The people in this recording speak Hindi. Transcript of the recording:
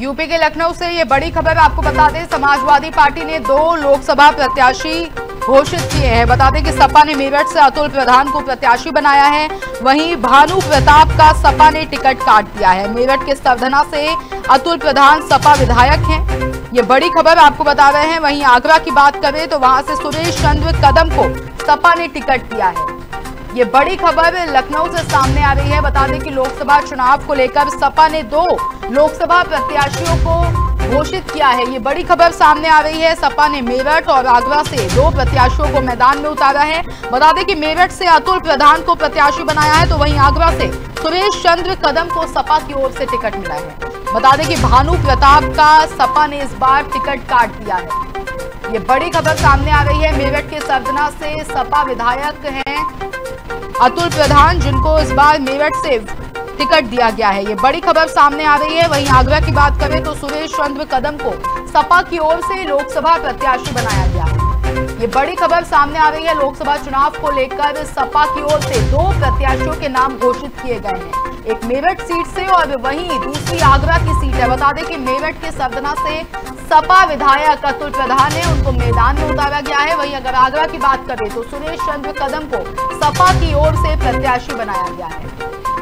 यूपी के लखनऊ से ये बड़ी खबर आपको बता दें, समाजवादी पार्टी ने 2 लोकसभा प्रत्याशी घोषित किए हैं। बता दें कि सपा ने मेरठ से अतुल प्रधान को प्रत्याशी बनाया है, वहीं भानु प्रताप का सपा ने टिकट काट दिया है। मेरठ के सर्दना से अतुल प्रधान सपा विधायक हैं, ये बड़ी खबर आपको बता रहे हैं। वहीं आगरा की बात करें तो वहां से सुरेश चंद्र कदम को सपा ने टिकट दिया है, ये बड़ी खबर लखनऊ से सामने आ रही है। बता दें कि लोकसभा चुनाव को लेकर सपा ने 2 लोकसभा प्रत्याशियों को घोषित किया है, ये बड़ी खबर सामने आ रही है। सपा ने मेरठ और आगरा से 2 प्रत्याशियों को मैदान में उतारा है। बता दें कि मेरठ से अतुल प्रधान को प्रत्याशी बनाया है, तो वहीं आगरा से सुरेश चंद्र कदम को सपा की ओर से टिकट मिला है। बता दें कि भानु प्रताप का सपा ने इस बार टिकट काट दिया है, ये बड़ी खबर सामने आ रही है। मेरठ के सर्दना से सपा विधायक हैं अतुल प्रधान, जिनको इस बार मेरठ से टिकट दिया गया है, ये बड़ी खबर सामने आ रही है। वहीं आगरा की बात करें तो सुरेश चंद्र कदम को सपा की ओर से लोकसभा प्रत्याशी बनाया गया है, ये बड़ी खबर सामने आ रही है। लोकसभा चुनाव को लेकर सपा की ओर से 2 प्रत्याशियों के नाम घोषित किए गए हैं, एक मेरठ सीट से और वहीं दूसरी आगरा की सीट है। बता दें कि मेरठ के सर्दना से सपा विधायक अतुल प्रधान है, उनको मैदान में उतारा गया है। वहीं अगर आगरा की बात करें तो सुरेश चंद्र कदम को सपा की ओर से प्रत्याशी बनाया गया है।